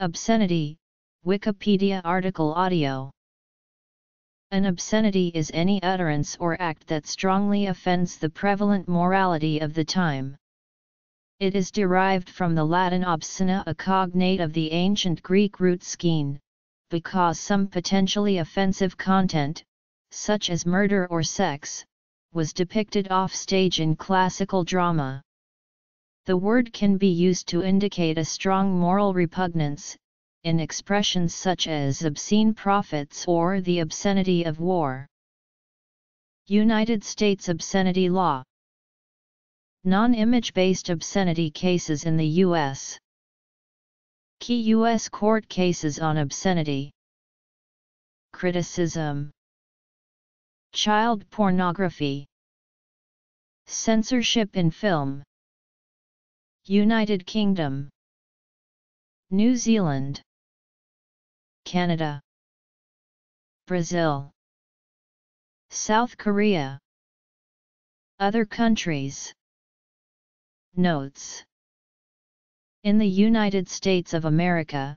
Obscenity, Wikipedia article audio. An obscenity is any utterance or act that strongly offends the prevalent morality of the time. It is derived from the Latin obscena, a cognate of the ancient Greek root skene, because some potentially offensive content, such as murder or sex, was depicted offstage in classical drama. The word can be used to indicate a strong moral repugnance, in expressions such as obscene profits or the obscenity of war. United States obscenity law. Non-image-based obscenity cases in the U.S. Key U.S. court cases on obscenity. Criticism. Child pornography. Censorship in film. United Kingdom. New Zealand. Canada, Brazil, South Korea. Other countries. Notes. In the United States of America,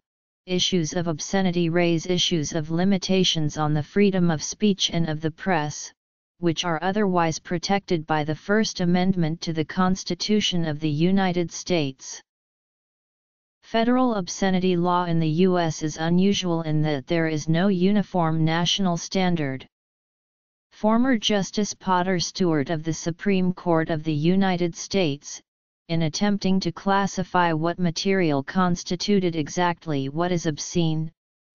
issues of obscenity raise issues of limitations on the freedom of speech and of the press, which are otherwise protected by the First Amendment to the Constitution of the United States. Federal obscenity law in the U.S. is unusual in that there is no uniform national standard. Former Justice Potter Stewart of the Supreme Court of the United States, in attempting to classify what material constituted exactly what is obscene,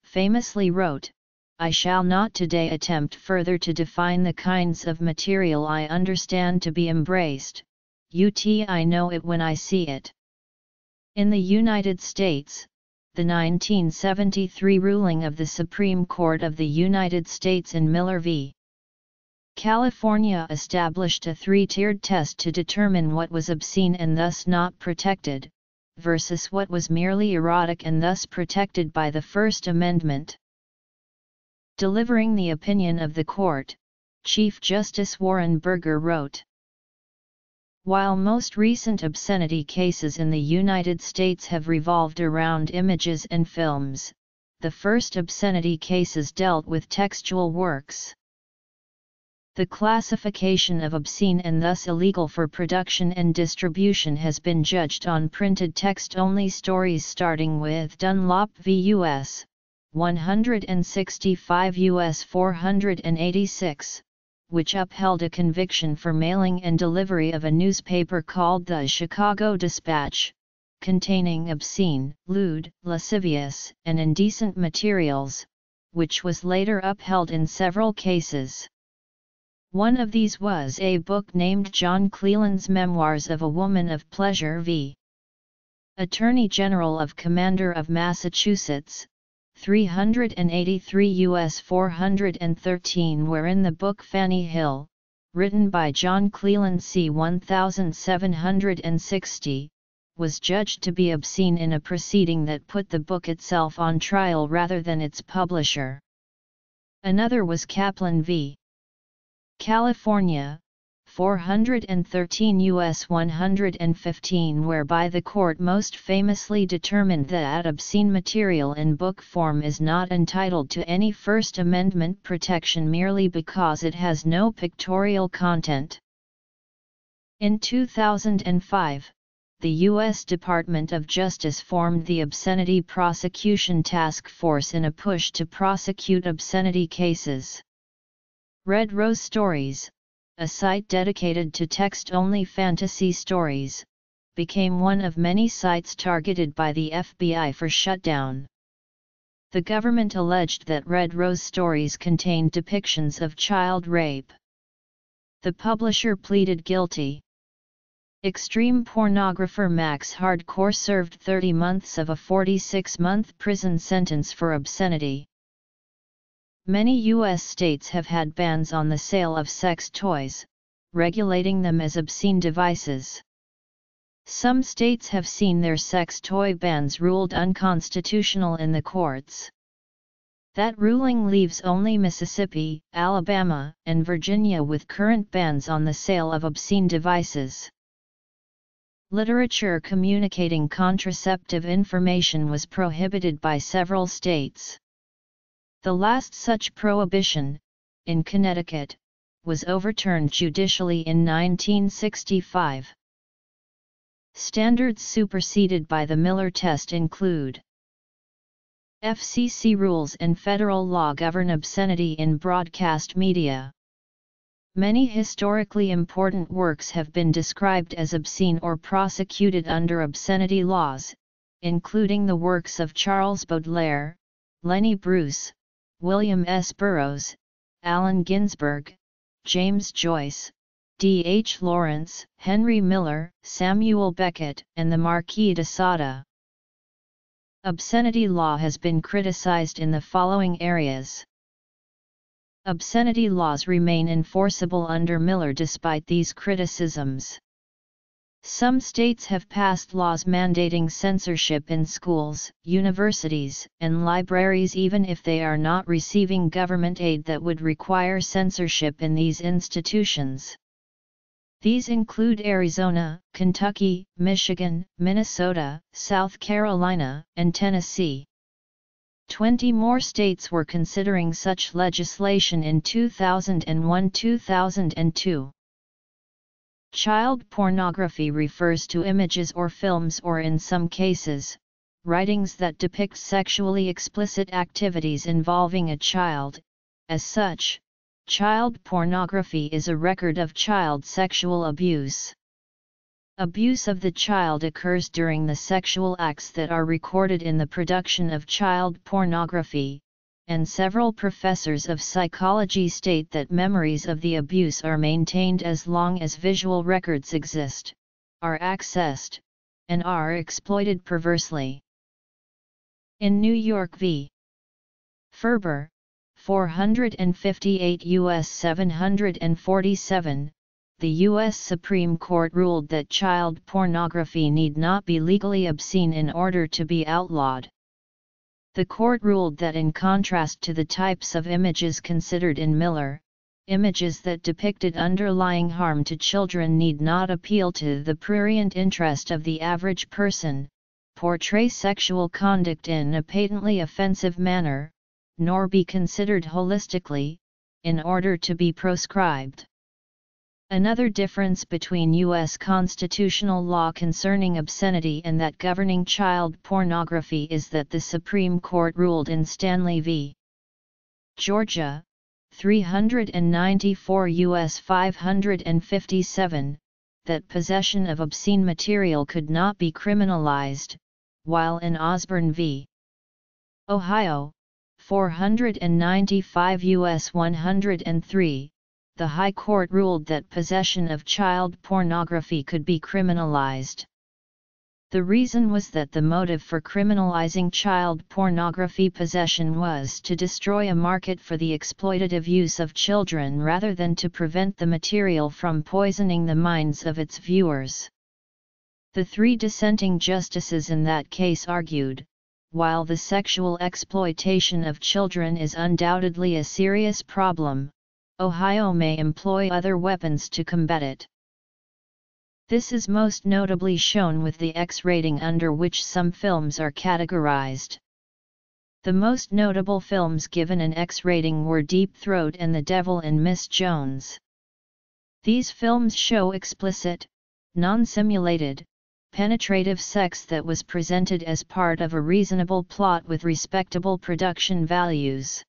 famously wrote, "I shall not today attempt further to define the kinds of material I understand to be embraced, I know it when I see it." In the United States, the 1973 ruling of the Supreme Court of the United States in Miller v. California established a three-tiered test to determine what was obscene and thus not protected, versus what was merely erotic and thus protected by the First Amendment. Delivering the opinion of the court, Chief Justice Warren Burger wrote, "While most recent obscenity cases in the United States have revolved around images and films, the first obscenity cases dealt with textual works. The classification of obscene and thus illegal for production and distribution has been judged on printed text-only stories, starting with Dunlop v. U.S., 165 U.S. 486, which upheld a conviction for mailing and delivery of a newspaper called the Chicago Dispatch, containing obscene, lewd, lascivious, and indecent materials, which was later upheld in several cases. One of these was a book named John Cleland's Memoirs of a Woman of Pleasure v. Attorney General of Commander of Massachusetts, 383 U.S. 413, wherein the book Fanny Hill, written by John Cleland c. 1760, was judged to be obscene in a proceeding that put the book itself on trial rather than its publisher. Another was Kaplan v. California, 413 U.S. 115, whereby the court most famously determined that obscene material in book form is not entitled to any First Amendment protection merely because it has no pictorial content." In 2005, the U.S. Department of Justice formed the Obscenity Prosecution Task Force in a push to prosecute obscenity cases. Red Rose Stories, a site dedicated to text-only fantasy stories, became one of many sites targeted by the FBI for shutdown. The government alleged that Red Rose Stories contained depictions of child rape. The publisher pleaded guilty. Extreme pornographer Max Hardcore served 30 months of a 46-month prison sentence for obscenity. Many U.S. states have had bans on the sale of sex toys, regulating them as obscene devices. Some states have seen their sex toy bans ruled unconstitutional in the courts. That ruling leaves only Mississippi, Alabama, and Virginia with current bans on the sale of obscene devices. literature communicating contraceptive information was prohibited by several states. The last such prohibition, in Connecticut, was overturned judicially in 1965. Standards superseded by the Miller test include FCC rules and federal law govern obscenity in broadcast media. Many historically important works have been described as obscene or prosecuted under obscenity laws, including the works of Charles Baudelaire, Lenny Bruce, William S. Burroughs, Allen Ginsberg, James Joyce, D. H. Lawrence, Henry Miller, Samuel Beckett, and the Marquis de Sade. Obscenity law has been criticized in the following areas. Obscenity laws remain enforceable under Miller despite these criticisms. Some states have passed laws mandating censorship in schools, universities, and libraries even if they are not receiving government aid that would require censorship in these institutions. These include Arizona, Kentucky, Michigan, Minnesota, South Carolina, and Tennessee. 20 more states were considering such legislation in 2001-2002. Child pornography refers to images or films or, in some cases, writings that depict sexually explicit activities involving a child. As such, child pornography is a record of child sexual abuse. Abuse of the child occurs during the sexual acts that are recorded in the production of child pornography, and several professors of psychology state that memories of the abuse are maintained as long as visual records exist, are accessed, and are exploited perversely. In New York v. Ferber, 458 U.S. 747, the U.S. Supreme Court ruled that child pornography need not be legally obscene in order to be outlawed. The court ruled that in contrast to the types of images considered in Miller, images that depicted underlying harm to children need not appeal to the prurient interest of the average person, portray sexual conduct in a patently offensive manner, nor be considered holistically, in order to be proscribed. Another difference between U.S. constitutional law concerning obscenity and that governing child pornography is that the Supreme Court ruled in Stanley v. Georgia, 394 U.S. 557, that possession of obscene material could not be criminalized, while in Osborne v. Ohio, 495 U.S. 103, the High Court ruled that possession of child pornography could be criminalized. The reason was that the motive for criminalizing child pornography possession was to destroy a market for the exploitative use of children rather than to prevent the material from poisoning the minds of its viewers. The three dissenting justices in that case argued, while the sexual exploitation of children is undoubtedly a serious problem, Ohio may employ other weapons to combat it. This is most notably shown with the X rating under which some films are categorized. The most notable films given an X rating were Deep Throat and The Devil in Miss Jones. These films show explicit, non-simulated, penetrative sex that was presented as part of a reasonable plot with respectable production values.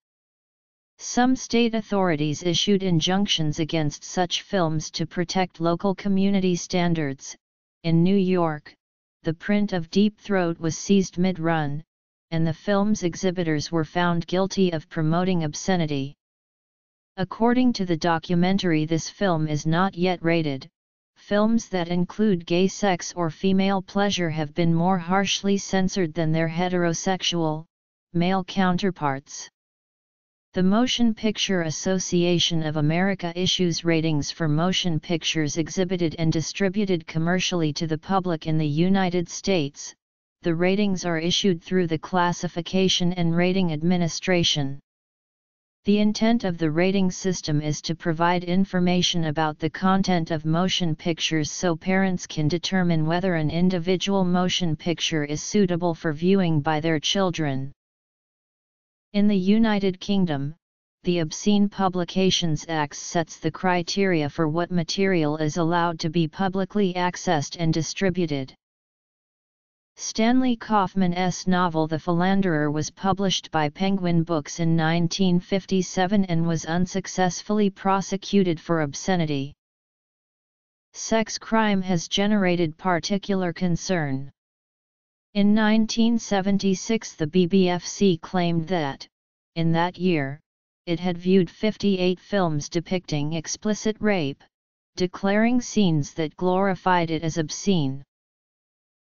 Some state authorities issued injunctions against such films to protect local community standards. In New York, the print of Deep Throat was seized mid-run, and the film's exhibitors were found guilty of promoting obscenity. According to the documentary This Film Is Not Yet Rated, films that include gay sex or female pleasure have been more harshly censored than their heterosexual, male counterparts. The Motion Picture Association of America issues ratings for motion pictures exhibited and distributed commercially to the public in the United States. The ratings are issued through the Classification and Rating Administration. The intent of the rating system is to provide information about the content of motion pictures so parents can determine whether an individual motion picture is suitable for viewing by their children. In the United Kingdom, the Obscene Publications Act sets the criteria for what material is allowed to be publicly accessed and distributed. Stanley Kaufman's novel The Philanderer was published by Penguin Books in 1957 and was unsuccessfully prosecuted for obscenity. Sex crime has generated particular concern. In 1976, the BBFC claimed that, in that year, it had viewed 58 films depicting explicit rape, declaring scenes that glorified it as obscene.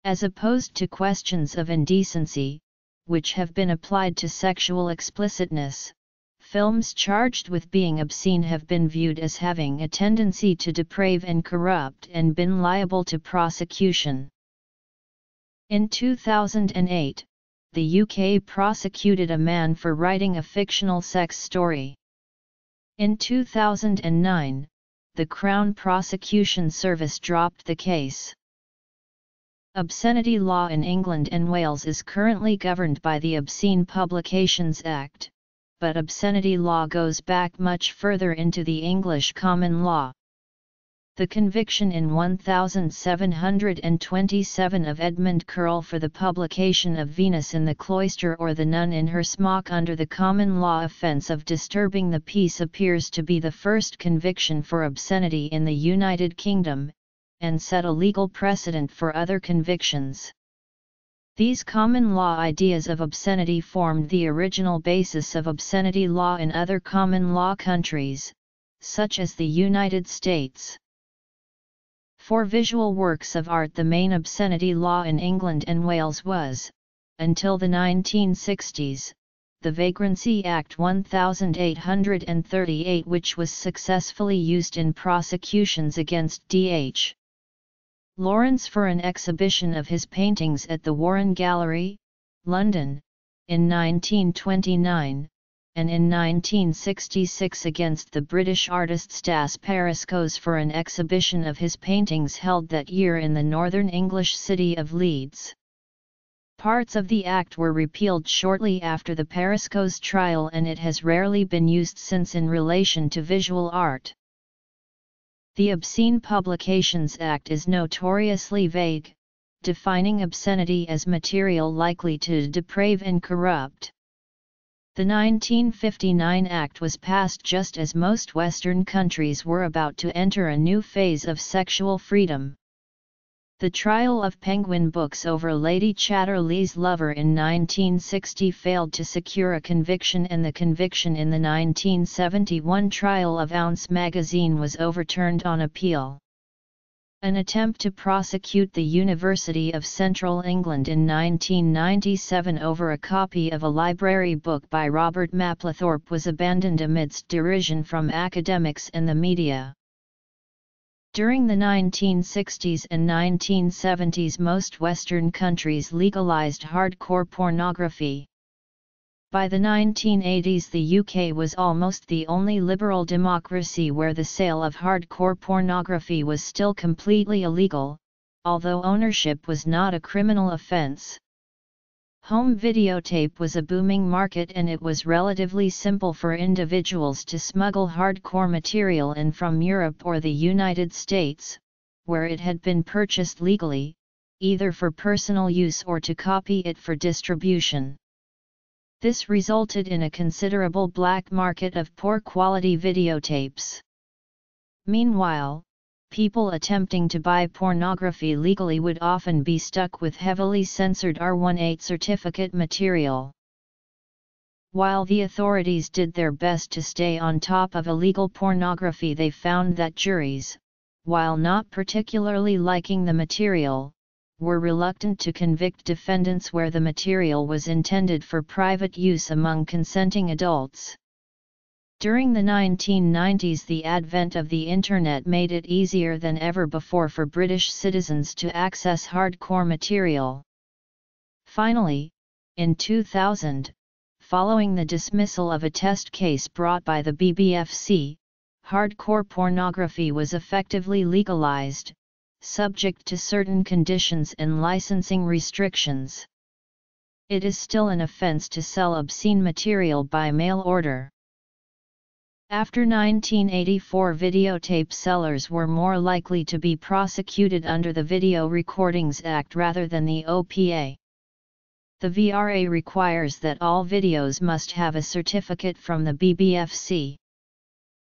As opposed to questions of indecency, which have been applied to sexual explicitness, films charged with being obscene have been viewed as having a tendency to deprave and corrupt and been liable to prosecution. In 2008, the UK prosecuted a man for writing a fictional sex story. In 2009, the Crown Prosecution Service dropped the case. Obscenity law in England and Wales is currently governed by the Obscene Publications Act, but obscenity law goes back much further into the English common law. The conviction in 1727 of Edmund Curll for the publication of Venus in the Cloister or the Nun in her Smock under the common law offence of disturbing the peace appears to be the first conviction for obscenity in the United Kingdom, and set a legal precedent for other convictions. These common law ideas of obscenity formed the original basis of obscenity law in other common law countries, such as the United States. For visual works of art, the main obscenity law in England and Wales was, until the 1960s, the Vagrancy Act 1838, which was successfully used in prosecutions against D. H. Lawrence for an exhibition of his paintings at the Warren Gallery, London, in 1929, and in 1966 against the British artist Stas Periscos for an exhibition of his paintings held that year in the northern English city of Leeds. Parts of the Act were repealed shortly after the Periscos trial, and it has rarely been used since in relation to visual art. The Obscene Publications Act is notoriously vague, defining obscenity as material likely to deprave and corrupt. The 1959 Act was passed just as most Western countries were about to enter a new phase of sexual freedom. The trial of Penguin Books over Lady Chatterley's Lover in 1960 failed to secure a conviction, and the conviction in the 1971 trial of Ounce magazine was overturned on appeal. An attempt to prosecute the University of Central England in 1997 over a copy of a library book by Robert Mapplethorpe was abandoned amidst derision from academics and the media. During the 1960s and 1970s, most Western countries legalized hardcore pornography. By the 1980s, the UK was almost the only liberal democracy where the sale of hardcore pornography was still completely illegal, although ownership was not a criminal offence. Home videotape was a booming market, and it was relatively simple for individuals to smuggle hardcore material in from Europe or the United States, where it had been purchased legally, either for personal use or to copy it for distribution. This resulted in a considerable black market of poor quality videotapes. Meanwhile, people attempting to buy pornography legally would often be stuck with heavily censored R18 certificate material. While the authorities did their best to stay on top of illegal pornography, they found that juries, while not particularly liking the material, were reluctant to convict defendants where the material was intended for private use among consenting adults. During the 1990s, the advent of the Internet made it easier than ever before for British citizens to access hardcore material. Finally, in 2000, following the dismissal of a test case brought by the BBFC, hardcore pornography was effectively legalized, subject to certain conditions and licensing restrictions. It is still an offense to sell obscene material by mail order. After 1984, videotape sellers were more likely to be prosecuted under the Video Recordings Act rather than the OPA. The VRA requires that all videos must have a certificate from the BBFC.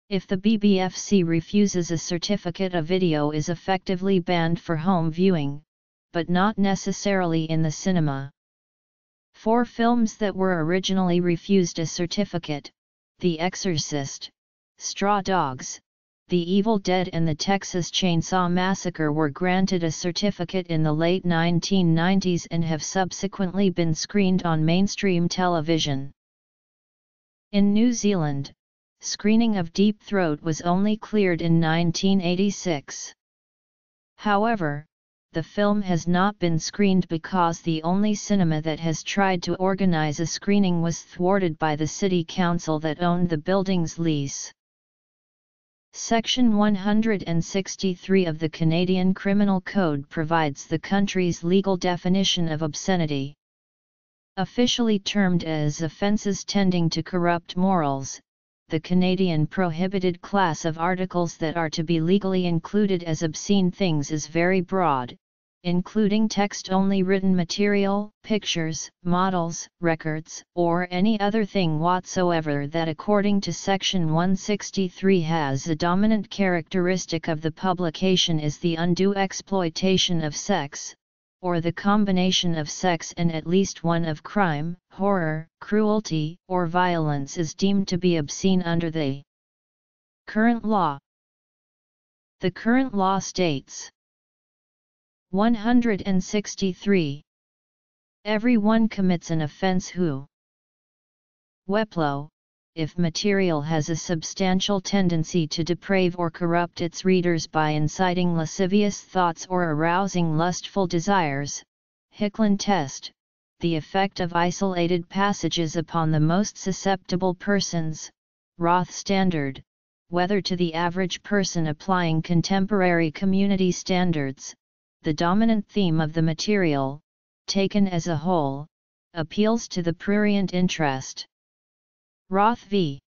If the BBFC refuses a certificate, a video is effectively banned for home viewing, but not necessarily in the cinema. For films that were originally refused a certificate, The Exorcist, Straw Dogs, The Evil Dead and the Texas Chainsaw Massacre were granted a certificate in the late 1990s and have subsequently been screened on mainstream television. In New Zealand, screening of Deep Throat was only cleared in 1986. However, the film has not been screened because the only cinema that has tried to organize a screening was thwarted by the city council that owned the building's lease. Section 163 of the Canadian Criminal Code provides the country's legal definition of obscenity. Officially termed as offences tending to corrupt morals, the Canadian prohibited class of articles that are to be legally included as obscene things is very broad, including text-only written material, pictures, models, records, or any other thing whatsoever that according to Section 163 has a dominant characteristic of the publication is the undue exploitation of sex, or the combination of sex and at least one of crime, horror, cruelty, or violence is deemed to be obscene under the current law. The current law states, 163. Everyone commits an offense who Weplow, if material has a substantial tendency to deprave or corrupt its readers by inciting lascivious thoughts or arousing lustful desires, Hicklin test, the effect of isolated passages upon the most susceptible persons, Roth standard, whether to the average person applying contemporary community standards, the dominant theme of the material, taken as a whole, appeals to the prurient interest. Roth v.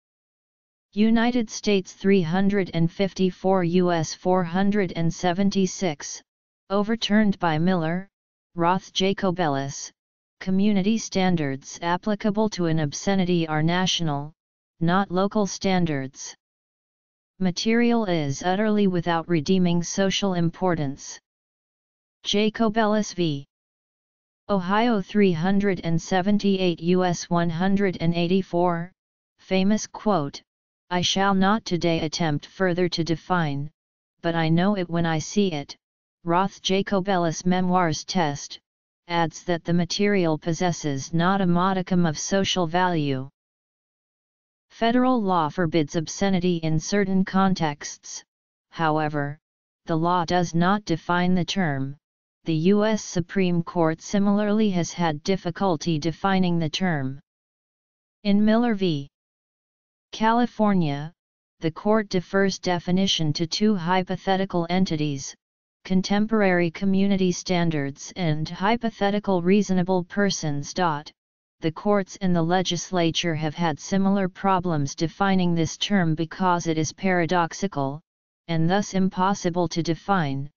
United States 354 U.S. 476, overturned by Miller, Roth Jacobellis, community standards applicable to an obscenity are national, not local standards. Material is utterly without redeeming social importance. Jacobellis v. Ohio 378 U.S. 184, famous quote, I shall not today attempt further to define, but I know it when I see it. Roth Jacobellis Memoirs test, adds that the material possesses not a modicum of social value. Federal law forbids obscenity in certain contexts, however, the law does not define the term. The U.S. Supreme Court similarly has had difficulty defining the term. In Miller v. California, the court defers definition to two hypothetical entities, contemporary community standards and hypothetical reasonable persons. The courts and the legislature have had similar problems defining this term because it is paradoxical, and thus impossible to define,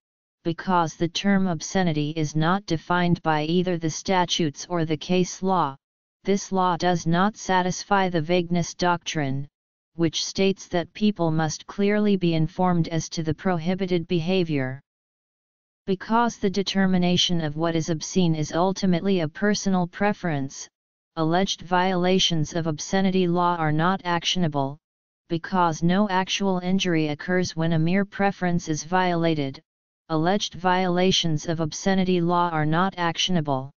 because the term obscenity is not defined by either the statutes or the case law. This law does not satisfy the vagueness doctrine, which states that people must clearly be informed as to the prohibited behavior. Because the determination of what is obscene is ultimately a personal preference, alleged violations of obscenity law are not actionable, because no actual injury occurs when a mere preference is violated. Alleged violations of obscenity law are not actionable.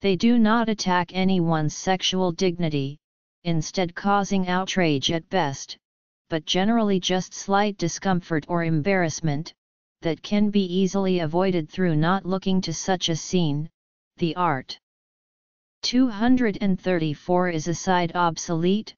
They do not attack anyone's sexual dignity, instead causing outrage at best, but generally just slight discomfort or embarrassment, that can be easily avoided through not looking to such a scene, the art. 234 is aside obsolete,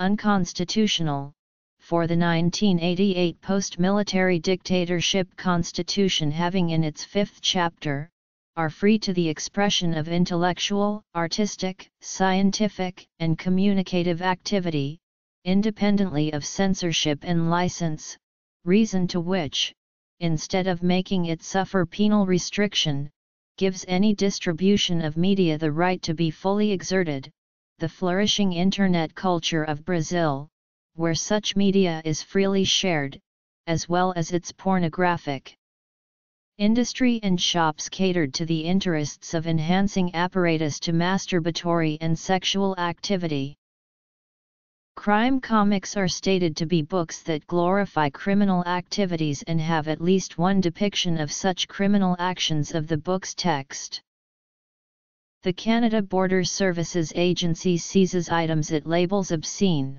unconstitutional, for the 1988 post-military dictatorship constitution having in its fifth chapter, are free to the expression of intellectual, artistic, scientific, and communicative activity, independently of censorship and license, reason to which, instead of making it suffer penal restriction, gives any distribution of media the right to be fully exerted. The flourishing internet culture of Brazil, where such media is freely shared, as well as its pornographic industry and shops catered to the interests of enhancing apparatus to masturbatory and sexual activity. Crime comics are stated to be books that glorify criminal activities and have at least one depiction of such criminal actions of the book's text. The Canada Border Services Agency seizes items it labels obscene.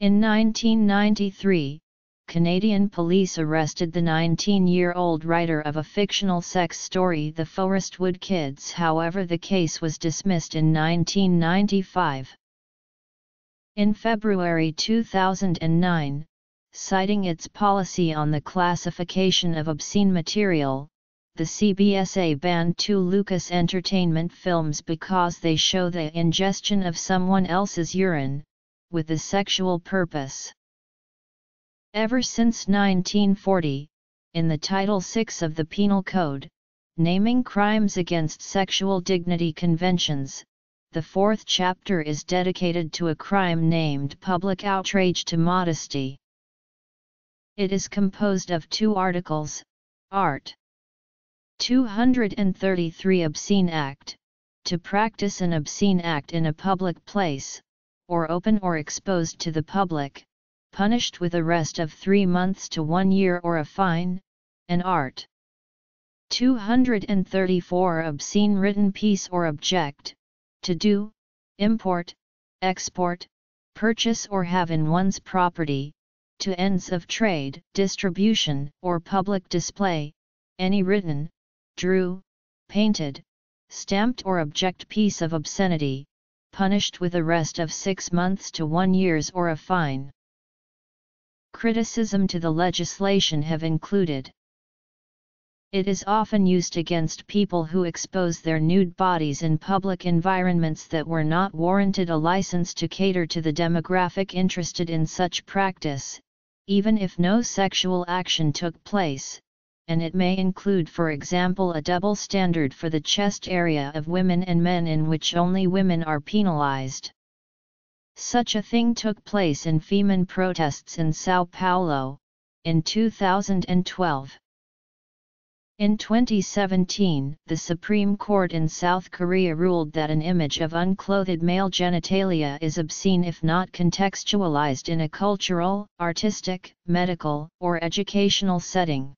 In 1993, Canadian police arrested the 19-year-old writer of a fictional sex story, The Forestwood Kids. However, the case was dismissed in 1995. In February 2009, citing its policy on the classification of obscene material, the CBSA banned two Lucas Entertainment films because they show the ingestion of someone else's urine, with a sexual purpose. Ever since 1940, in the Title VI of the Penal Code, naming crimes against sexual dignity conventions, the fourth chapter is dedicated to a crime named public outrage to modesty. It is composed of two articles, Art. 233 Obscene Act, to practice an obscene act in a public place, or open or exposed to the public, punished with arrest of 3 months to 1 year or a fine, and Art. 234 Obscene written piece or object, to do, import, export, purchase or have in one's property, to ends of trade, distribution, or public display, any written, drew, painted, stamped or object piece of obscenity, punished with arrest of 6 months to 1 year or a fine. Criticism to the legislation have included: it is often used against people who expose their nude bodies in public environments that were not warranted a license to cater to the demographic interested in such practice, even if no sexual action took place, and it may include, for example, a double standard for the chest area of women and men in which only women are penalized. Such a thing took place in Femen protests in Sao Paulo, in 2012. In 2017, the Supreme Court in South Korea ruled that an image of unclothed male genitalia is obscene if not contextualized in a cultural, artistic, medical, or educational setting.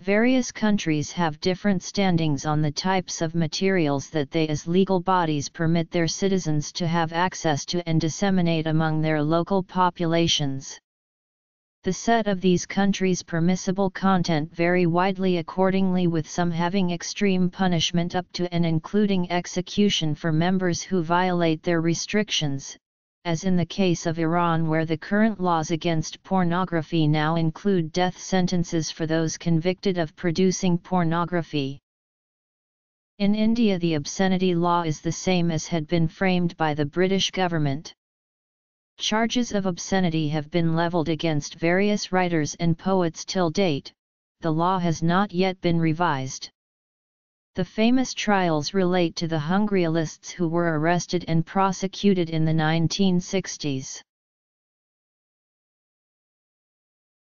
Various countries have different standings on the types of materials that they as legal bodies permit their citizens to have access to and disseminate among their local populations. The set of these countries' permissible content vary widely accordingly, with some having extreme punishment up to and including execution for members who violate their restrictions, as in the case of Iran, where the current laws against pornography now include death sentences for those convicted of producing pornography. In India, the obscenity law is the same as had been framed by the British government. Charges of obscenity have been leveled against various writers and poets till date. The law has not yet been revised. The famous trials relate to the Hungryalists who were arrested and prosecuted in the 1960s.